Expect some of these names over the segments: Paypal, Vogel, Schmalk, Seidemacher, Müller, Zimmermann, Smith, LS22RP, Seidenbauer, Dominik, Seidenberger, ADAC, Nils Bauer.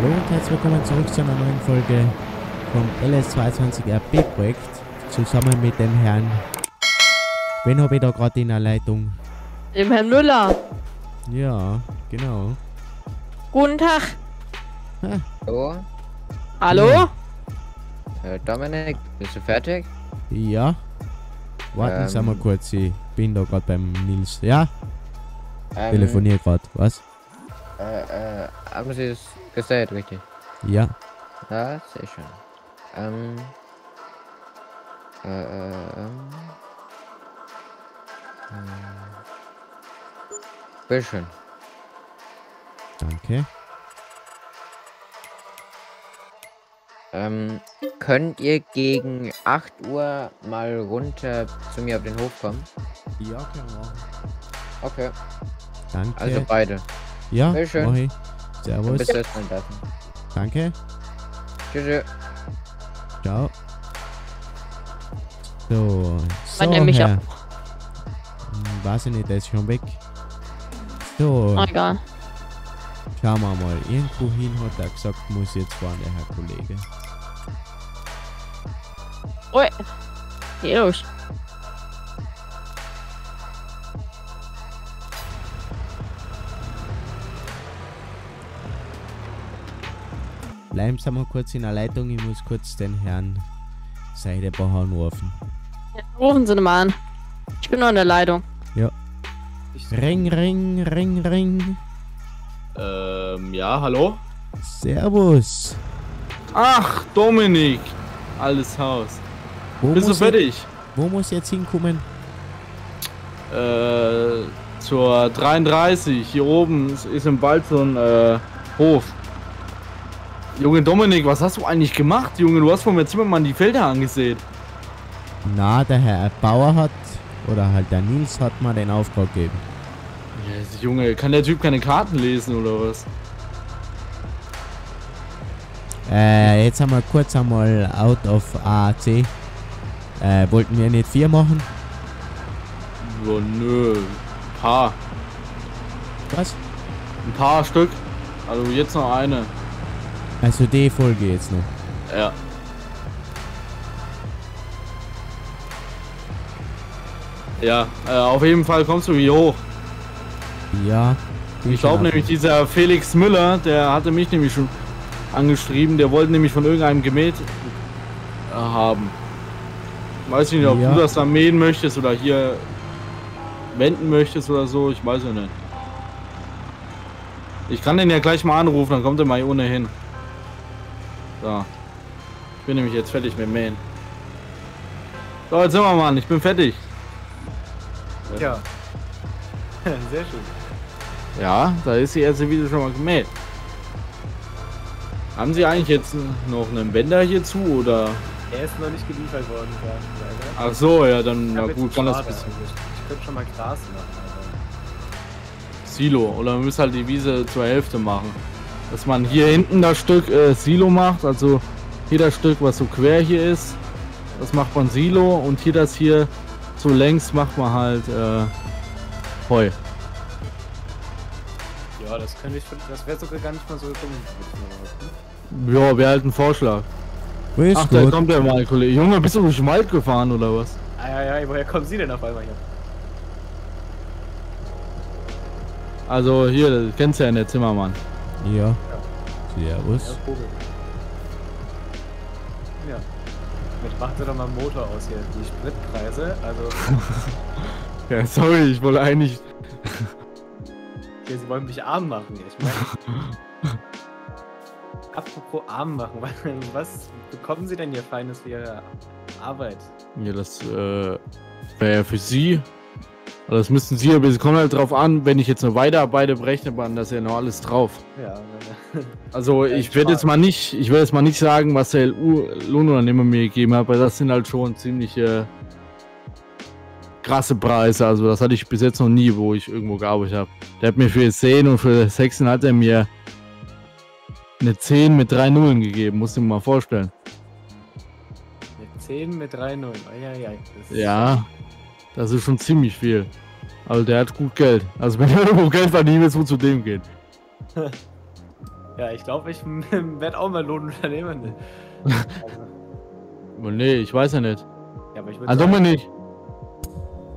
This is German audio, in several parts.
Hallo und herzlich willkommen zurück zu einer neuen Folge vom LS22RP Projekt zusammen mit dem Herrn. Wen habe ich da gerade in der Leitung? Dem Herrn Müller. Ja, genau. Guten Tag. Ha. Hallo. Hallo? Ja. Dominik, bist du fertig? Ja. Warten Sie mal kurz, ich bin da gerade beim Nils. Ja? Telefoniere gerade, was? Haben Sie es gesät, richtig? Ja. Ja, sehr schön. Bisschen. Danke. Könnt ihr gegen 8 Uhr mal runter zu mir auf den Hof kommen? Ja, genau. Okay. Danke. Also beide. Ja, sehr schön. Moin. Servus. Bis jetzt mal. Danke. Tschüss. Ciao. So. So, nämlich ab. Weiß ich nicht, der ist schon weg. So. Oh, egal. Schauen wir mal. Irgendwohin hat er gesagt, muss jetzt fahren, der Herr Kollege. Ui. Geh los. Bleiben Sie mal kurz in der Leitung, ich muss kurz den Herrn Seidenbauer anrufen. Ja, rufen Sie mal an. Ich bin noch in der Leitung. Ja. Ring, ring, ring, ring. Ja, hallo? Servus. Ach, Dominik. Alles Haus. Bist du fertig? Wo muss ich jetzt hinkommen? Zur 33. Hier oben ist im Wald so ein Hof. Junge Dominik, was hast du eigentlich gemacht, Junge? Du hast von mir Zimmermann die Felder angesehen. Na, der Herr Bauer hat, oder halt der Nils hat mal den Auftrag gegeben. Yes, Junge, kann der Typ keine Karten lesen, oder was? Jetzt haben wir kurz einmal out of AAC. Wollten wir nicht 4 machen? Oh, nö, ein paar. Was? Ein paar Stück. Also jetzt noch eine. Also die Folge jetzt noch. Ja. Ja, auf jeden Fall kommst du hier hoch. Ja. Ich glaube nämlich, dieser Felix Müller, der hatte mich nämlich schon angeschrieben, der wollte nämlich von irgendeinem gemäht haben. Weiß ich nicht, ob du das da mähen möchtest oder hier wenden möchtest oder so, ich weiß ja nicht. Ich kann den ja gleich mal anrufen, dann kommt er mal ohnehin. So. Ich bin nämlich jetzt fertig mit Mähen. So, jetzt sind wir mal, ich bin fertig. Ja. Sehr schön. Ja, da ist die erste Wiese schon mal gemäht. Haben Sie eigentlich jetzt noch einen Bänder hierzu, oder? Er ist noch nicht geliefert worden, ja. Ach so, ja, dann, na gut, kann das bisschen. Ich könnte schon mal Gras machen. Silo, oder man müsste halt die Wiese zur Hälfte machen. Dass man hier hinten das Stück Silo macht, also hier das Stück, was so quer hier ist, das macht man Silo, und hier das hier so längs macht man halt Heu. Ja, das könnte ich, das wäre sogar gar nicht mal so dumm. Ja, wäre halt ein Vorschlag. Ist ach, da kommt der mal, Kollege. Junge, bist du durch Schmalk gefahren oder was? Ah, ja, ja, woher kommen Sie denn auf einmal hier? Also hier, das kennst du ja nicht, Zimmermann. Ja. Servus. Ja, Vogel. Ja. Jetzt machen Sie doch mal den Motor aus hier. Die Spritpreise, also... ja, sorry, ich wollte eigentlich... ja, Sie wollen mich arm machen, ich meine... Apropos arm machen, was bekommen Sie denn hier Feines für Ihre Arbeit? Ja, das wäre ja für Sie... Das müssen Sie, aber Sie kommen halt drauf an, wenn ich jetzt noch weiterarbeite, berechnet man das ja noch alles drauf. Ja. Also ich werde jetzt mal nicht, sagen, was der LU-Lohnunternehmer mir gegeben hat, weil das sind halt schon ziemliche krasse Preise. Also das hatte ich bis jetzt noch nie, wo ich irgendwo gearbeitet habe. Der hat mir für 10 und für 6 hat er mir eine 10 mit 3 Nullen gegeben, musst du dir mal vorstellen. Eine 10 mit 3 Nullen, ja. Das ist schon ziemlich viel. Also der hat gut Geld. Also wenn er irgendwo Geld verdient, wird es wohl zu dem gehen. Ja, ich glaube, ich werde auch mal Lohnunternehmen. Ne? Also. Nee, ich weiß ja nicht. Ja, aber ich will. Also Dominik.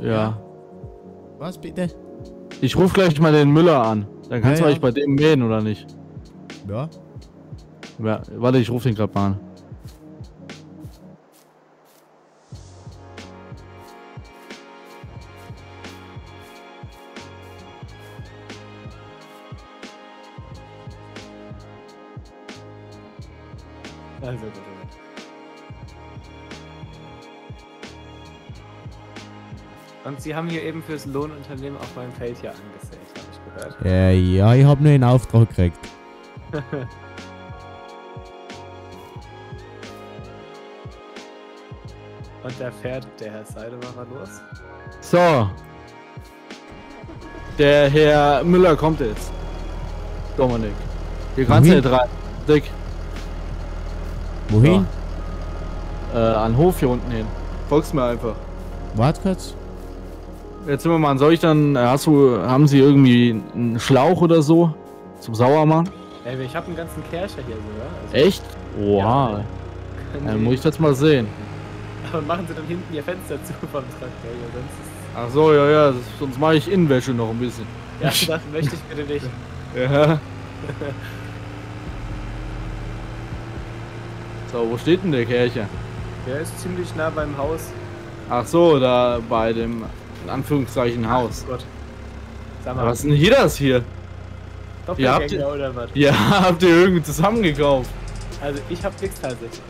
Ja. Was bitte? Ich rufe gleich mal den Müller an. Dann kannst du euch bei dem mähen, oder nicht? Ja. Ja, warte, ich rufe den gerade mal an. Also gut. Und Sie haben hier eben fürs Lohnunternehmen auf meinem Feld hier angesät, habe ich gehört. Ja, ich habe nur den Auftrag gekriegt. Und da fährt der Herr Seidemacher los. So. Der Herr Müller kommt jetzt. Dominik. Hier kannst du nicht rein. Dick. Wohin? Ja. An den Hof hier unten hin. Folgst mir einfach. Warte kurz. Jetzt Zimmermann, soll ich dann. Haben Sie irgendwie einen Schlauch oder so? Zum Sauermann? Ey, ich hab einen ganzen Kercher hier sogar. Also echt? Wow. Ja, dann muss ich das mal sehen. Aber machen Sie dann hinten Ihr Fenster zu vom Traktor hier, sonst ist. Ach so, ja, sonst mache ich Innenwäsche noch ein bisschen. Ja, das möchte ich bitte nicht. Ja. So, wo steht denn der Kercher? Der ist ziemlich nah beim Haus. Ach so, da bei dem. In Anführungszeichen Haus. Ach Gott. Sag mal, was ist denn hier das hier? Doppelgänger oder was? Ja, habt ihr irgendwie zusammengekauft? Also ich hab nichts tatsächlich.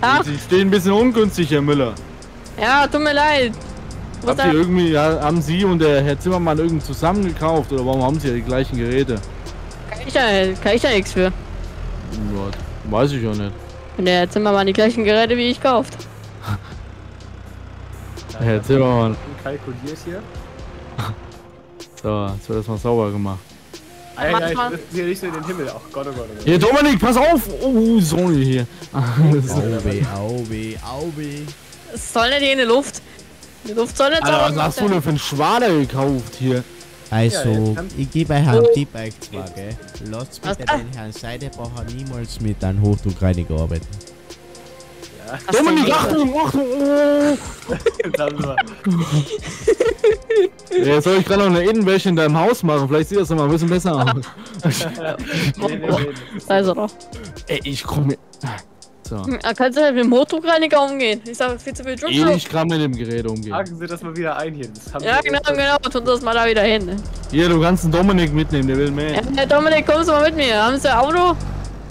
Ach. Sie stehen ein bisschen ungünstig, Herr Müller. Ja, tut mir leid. Habt ihr irgendwie, haben Sie und der Herr Zimmermann irgendwie zusammengekauft oder warum haben Sie ja die gleichen Geräte? Kann ich ja nichts für. Ja, weiß ich ja nicht. Und der Herr Zimmermann die gleichen Geräte wie ich gekauft. Herr Zimmermann. Kalkuliert hier. So, jetzt wird das mal sauber gemacht. Alter, ich will hier nicht in den Himmel. Ach Gott, oh Gott, oh Gott. Hier, Dominik, pass auf! Oh, Sony hier. Auwe. Es soll nicht hier in die Luft. Die Luft soll nicht sauber machen. Was hast du denn für einen Schwader gekauft hier? Also, ich gebe euch einen Tipp, gell? Lasst bitte den Herrn Seidenbauer niemals mit einem Hochdruckreiniger arbeiten. Dominik, Achtung! Jetzt soll ich gerade noch eine Innenwäsche in deinem Haus machen, vielleicht sieht das noch mal ein bisschen besser aus. Sei so doch. Ey, ich komm mir. So. Kannst du halt mit dem Hochdruckreiniger umgehen? Ich sag viel zu viel Druck. Ich kann mit dem Gerät umgehen. Haken Sie das mal wieder ein hier. Ja, genau, tun Sie das mal da wieder hin. Ne? Hier, du kannst den Dominik mitnehmen, der will mehr. Ja, Herr Dominik, kommst du mal mit mir? Haben Sie ein Auto?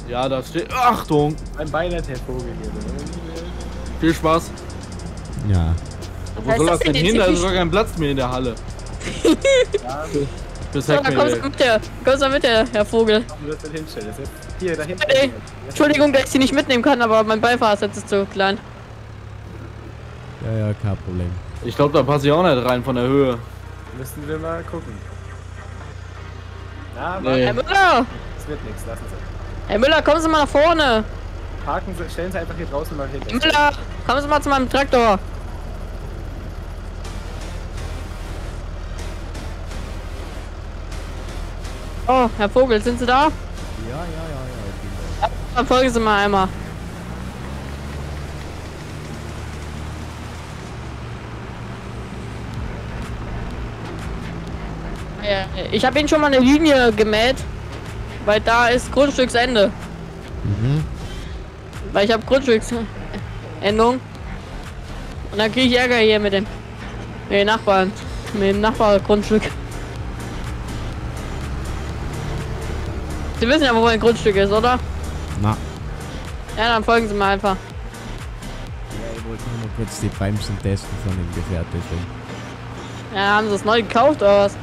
Ja, da steht. Achtung! Ein Beinert, Herr Vogel hier. Viel Spaß. Ja. Wo soll das denn hin? Da ist doch kein Platz mehr in der Halle. Ja, so, da kommst du mit, Herr Vogel. Hier, da hinten. Hey, Entschuldigung, dass ich sie nicht mitnehmen kann, aber mein Beifahrersitz ist zu klein. Ja, kein Problem. Ich glaube, da passe ich auch nicht rein von der Höhe. Müssen wir mal gucken. Na, Herr Müller! Es wird nichts, lassen Sie. Herr Müller, kommen Sie mal nach vorne. Parken Sie, stellen Sie einfach hier draußen mal hin. Müller, kommen Sie mal zu meinem Traktor. Oh, Herr Vogel, sind Sie da? Ja, ich bin da. Dann folgen Sie mal einmal. Ich habe Ihnen schon mal eine Linie gemäht, weil da ist Grundstücksende. Mhm. Weil ich habe Grundstücksendung und dann kriege ich Ärger hier mit den Nachbarn, mit dem Nachbargrundstück. Sie wissen ja, wo mein Grundstück ist, oder? Na. Ja, dann folgen Sie mal einfach. Ja, ich wollte nur mal kurz die Bremsen testen von dem Gefährt. Ja, haben Sie das neu gekauft oder was?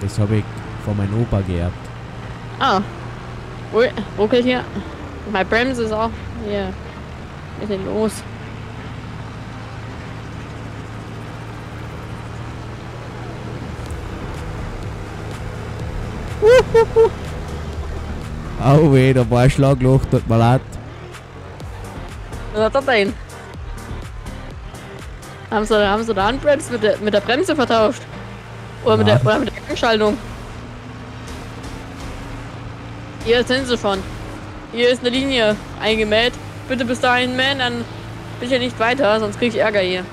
Das habe ich von meinem Opa geerbt. Ah. Ui, ruckelt hier. Meine Bremse ist auch hier. Was ist denn los? Au weh, da war ein Schlagloch, tut mir leid. Was hat das denn? Haben sie da Handbremse mit der Bremse vertauscht? Oder mit der Gangschaltung? Hier sind sie schon. Hier ist eine Linie eingemeldet. Bitte bis dahin, man, dann bitte nicht weiter, sonst kriege ich Ärger hier.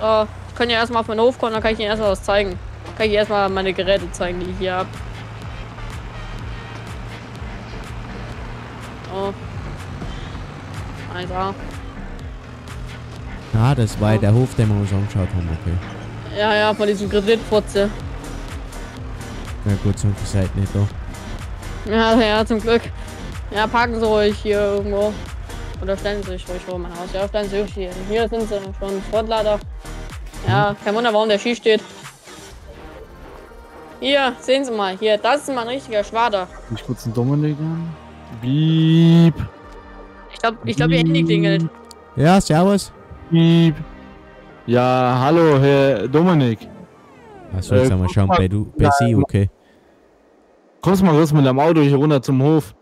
So, ich kann ja erstmal auf meinen Hof kommen, dann kann ich Ihnen erstmal was zeigen. Kann ich erstmal meine Geräte zeigen, die ich hier habe. So. Alter. Ah, das war der Hof, den wir uns angeschaut haben, okay. Ja, ja, von diesem Kreditfotze. Na gut, zum Glück seid nicht da. Ja, ja, zum Glück. Ja, parken Sie ruhig hier irgendwo. Oder stellen Sie sich ruhig vor mein Haus. Ja, stellen Sie sich hier. Hier sind Sie schon Sportlader. Ja, kein Wunder, warum der Ski steht. Hier, sehen Sie mal. Hier, das ist mal ein richtiger Schwader. Ich kurz einen Dominik an. Bieb. Ich glaub, Ihr Handy klingelt. Ja, servus. Bieb. Ja, hallo, Herr Dominik. Achso, jetzt haben wir schon bei Sie, okay. Kommst mal kurz mit dem Auto hier runter zum Hof.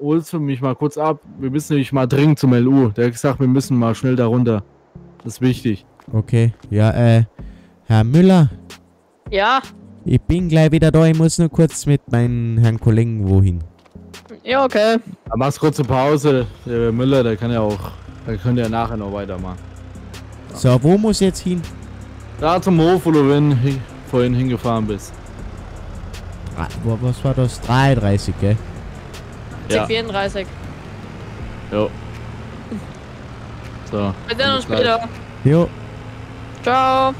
Holst du mich mal kurz ab? Wir müssen nämlich mal dringend zum LU. Der hat gesagt, wir müssen mal schnell da runter. Das ist wichtig. Okay, ja, Herr Müller? Ja? Ich bin gleich wieder da, ich muss nur kurz mit meinen Herrn Kollegen wohin. Ja, okay. Dann machst kurz eine Pause. Der Müller, der kann ja auch, der könnte ja nachher noch weitermachen. Ja. So, wo muss ich jetzt hin? Da zum Hof, wo du vorhin hingefahren bist. Was war das? 33, gell? Ja. 34. Jo. So. Wir sehen uns später. Jo. Ciao.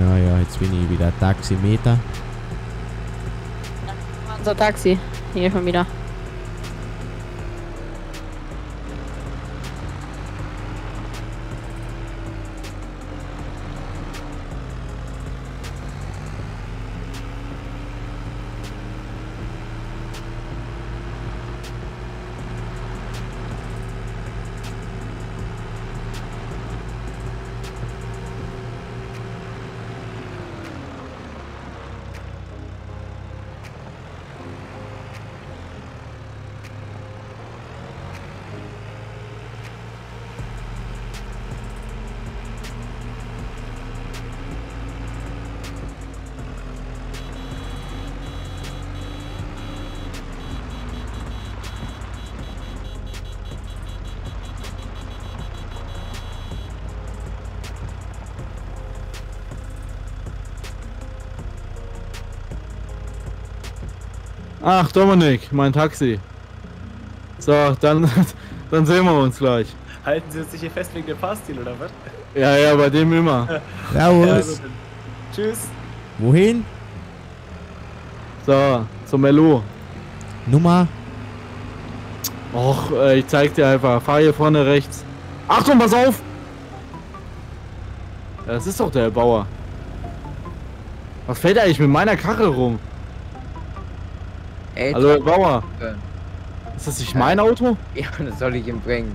Naja, jetzt bin ich wieder Taximeter. Unser Taxi. Hier schon wieder. Ach, Dominik, mein Taxi. So, dann sehen wir uns gleich. Halten Sie sich hier fest wegen der Fahrstil, oder was? Ja, ja, bei dem immer. Servus. Ja, also, tschüss. Wohin? So, zum LO. Nummer? Och, ich zeig dir einfach. Fahr hier vorne rechts. Achtung, pass auf! Das ist doch der Bauer. Was fährt eigentlich mit meiner Karre rum? Ey, hallo, Bauer. Ist das nicht mein Auto? Ja, das soll ich ihm bringen.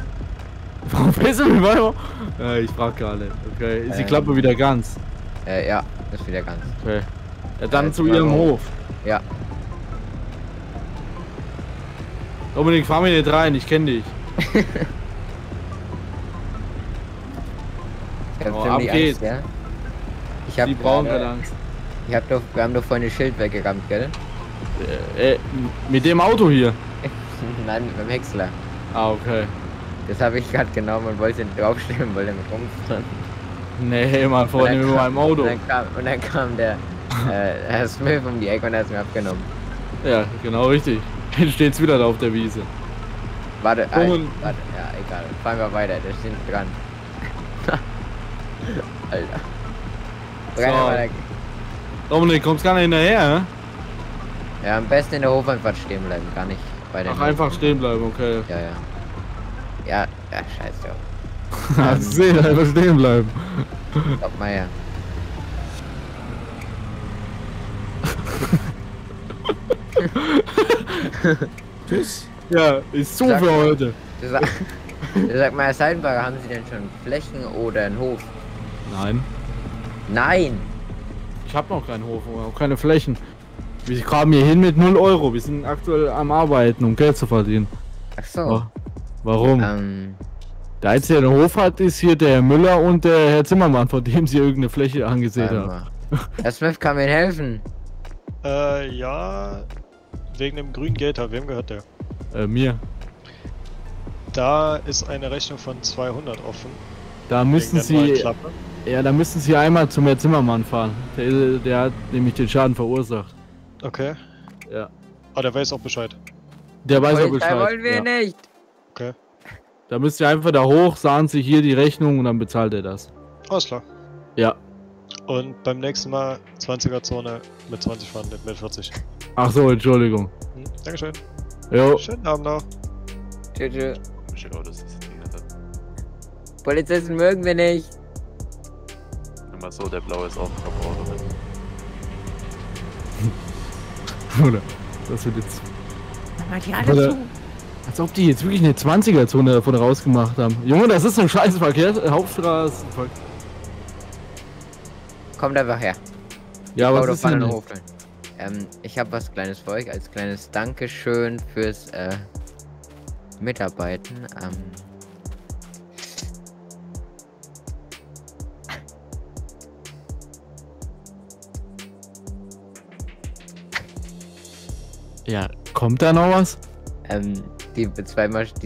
Warum fährst du mit meinem Auto? Ich frag gerade. Okay, ist die Klappe wieder ganz? Ja, ist wieder ganz. Okay. Ja, dann zu Ihrem Hof. Ja. Dominik, fahr mir nicht rein, ich kenne dich. Ab geht's. Ja? Die brauchen keine Angst. Wir haben doch vorhin das Schild weggerammt, gell? Mit dem Auto hier? Nein, mit dem Häcksler. Ah, okay. Das habe ich gerade genommen und wollte ihn draufstellen, wollte mit rumfahren. Nee, mal vorne mit meinem Auto. Und dann kam der Herr Smith um die Ecke und hat es mir abgenommen. Ja, genau richtig. Jetzt steht's wieder da auf der Wiese. Warte, ja, egal. Fahren wir weiter, der steht dran. Alter. Weiter. Dominik, kommst gar nicht hinterher, hä? Ja, am besten in der Hofeinfahrt stehen bleiben, gar nicht bei der. Ach, einfach stehen bleiben, okay. Ja, ja. Ja, scheiß drauf. Hast du gesehen, einfach stehen bleiben. Stopp mal her. Tschüss. Ja, ist zu für heute. Sag mal, Herr Seidenberger, haben Sie denn schon Flächen oder einen Hof? Nein. Nein! Ich habe noch keinen Hof, auch keine Flächen. Wir kamen hier hin mit 0 Euro. Wir sind aktuell am Arbeiten, um Geld zu verdienen. Ach so. Warum? Der einzige, der einen Hof hat, ist hier der Herr Müller und der Herr Zimmermann, von dem sie irgendeine Fläche angesehen haben. Herr Smith kann mir helfen. Ja. Wegen dem grünen Gator. Wem gehört der? Mir. Da ist eine Rechnung von 200 offen. Da müssen Sie. Ja, da müssen Sie einmal zum Herrn Zimmermann fahren. Der hat nämlich den Schaden verursacht. Okay. Ja. Ah, der weiß auch Bescheid. Der weiß auch Bescheid. Da wollen wir nicht. Okay. Da müsst ihr einfach da hoch, sahen Sie hier die Rechnung und dann bezahlt er das. Alles klar. Ja. Und beim nächsten Mal 20er Zone mit 20 fahren, nicht mit 40. Ach so, Entschuldigung. Hm, Dankeschön. Jo. Schönen Abend noch. Tschüss. Polizisten mögen wir nicht. Immer so, der blaue ist auch Top-Auto mit. Oder? Das wird jetzt. Mach die alle zu. Als ob die jetzt wirklich eine 20er-Zone davon rausgemacht haben. Junge, das ist ein scheiß Verkehr. Hauptstraße. Kommt einfach her. Ja, aber was ist denn? Ich habe was Kleines für euch. Als kleines Dankeschön fürs Mitarbeiten. Ja, kommt da noch was? Die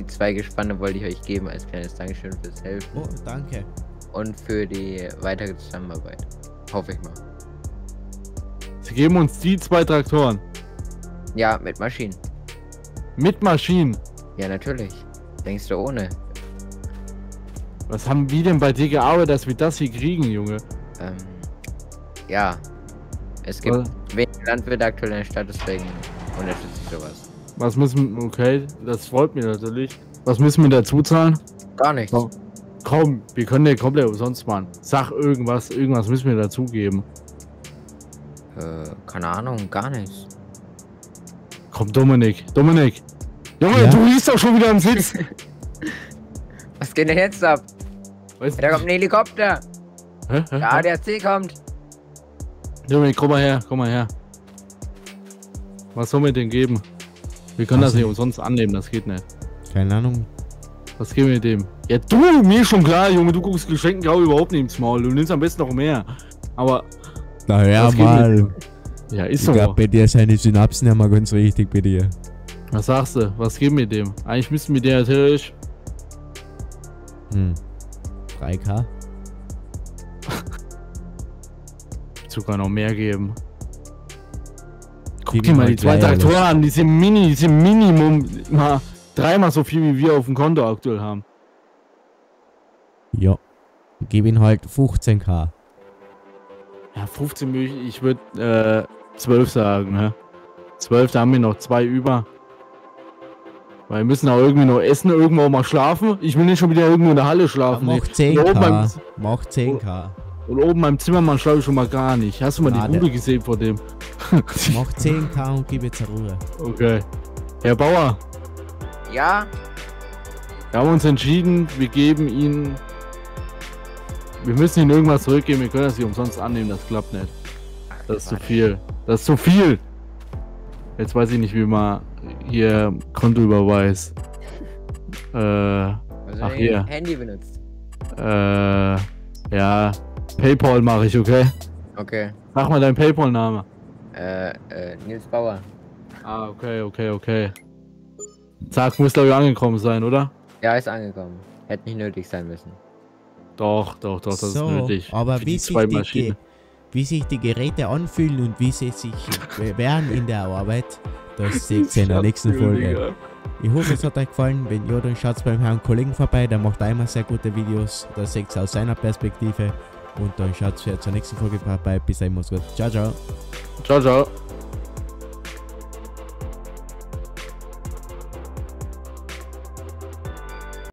zwei Gespanne wollte ich euch geben als kleines Dankeschön fürs Helfen. Oh, danke. Und für die weitere Zusammenarbeit. Hoffe ich mal. Sie geben uns die 2 Traktoren? Ja, mit Maschinen. Mit Maschinen? Ja, natürlich. Denkst du ohne? Was haben wir denn bei dir gearbeitet, dass wir das hier kriegen, Junge? Ja. Es gibt wenige Landwirte aktuell in der Stadt, deswegen unterstütze ich sowas. Was müssen wir, okay, das freut mich natürlich. Was müssen wir dazu zahlen? Gar nichts. Komm, wir können den komplett umsonst machen. Sag irgendwas müssen wir dazugeben. Keine Ahnung, gar nichts. Komm, Dominik. Junge, ja? Du liegst doch schon wieder am Sitz. Was geht denn jetzt ab? Weiß da kommt ein Helikopter. Hä? Der ADAC kommt. Dominik, komm mal her. Was soll mir denn geben? Wir können das nicht umsonst annehmen, das geht nicht. Keine Ahnung. Was geben wir dem? Ja, du, mir schon klar, Junge, du guckst Geschenken grau überhaupt nicht ins Maul. Du nimmst am besten noch mehr. Aber. Naja, mal. Ja, ist so. Ich glaube, bei dir seine Synapsen ja mal ganz richtig bei dir. Was sagst du? Was geben wir dem? Eigentlich müssten wir dir natürlich. 3K? Sogar noch mehr geben. Guck dir mal die 2 Traktoren an, die sind Minimum mal 3-mal so viel wie wir auf dem Konto aktuell haben. Ja, ich gebe ihnen halt 15k. Ja, 15, ich würde 12 sagen, ne? 12, da haben wir noch 2 über. Weil wir müssen auch irgendwie noch essen, irgendwo mal schlafen. Ich will nicht schon wieder irgendwo in der Halle schlafen. Ja, mach 10k. Mach 10k. Und oben beim Zimmermann schlafe ich schon mal gar nicht. Hast du mal die Bude gesehen vor dem? Mach 10k und gib jetzt Ruhe. Okay. Herr Bauer. Ja? Wir haben uns entschieden, wir geben Ihnen... Wir müssen Ihnen irgendwas zurückgeben, wir können das nicht umsonst annehmen, das klappt nicht. Das ist zu viel. Das ist zu viel! Jetzt weiß ich nicht, wie man hier Konto überweist. Also ach hier. Handy benutzt. Ja. Paypal mache ich, okay? Okay. Mach mal deinen Paypal-Name. Nils Bauer. Ah, okay. Zack, muss glaube ich angekommen sein, oder? Ja, ist angekommen. Hätte nicht nötig sein müssen. Doch, das so, ist nötig. Aber wie sich die Geräte anfühlen und wie sie sich bewähren in der Arbeit, das seht ihr in der nächsten Folge. Ich hoffe, es hat euch gefallen. Wenn ja, dann schaut beim Herrn Kollegen vorbei, der macht immer sehr gute Videos. Das seht ihr aus seiner Perspektive. Und dann schaut zur nächsten Folge vorbei. Bis dahin, macht's gut. Ciao.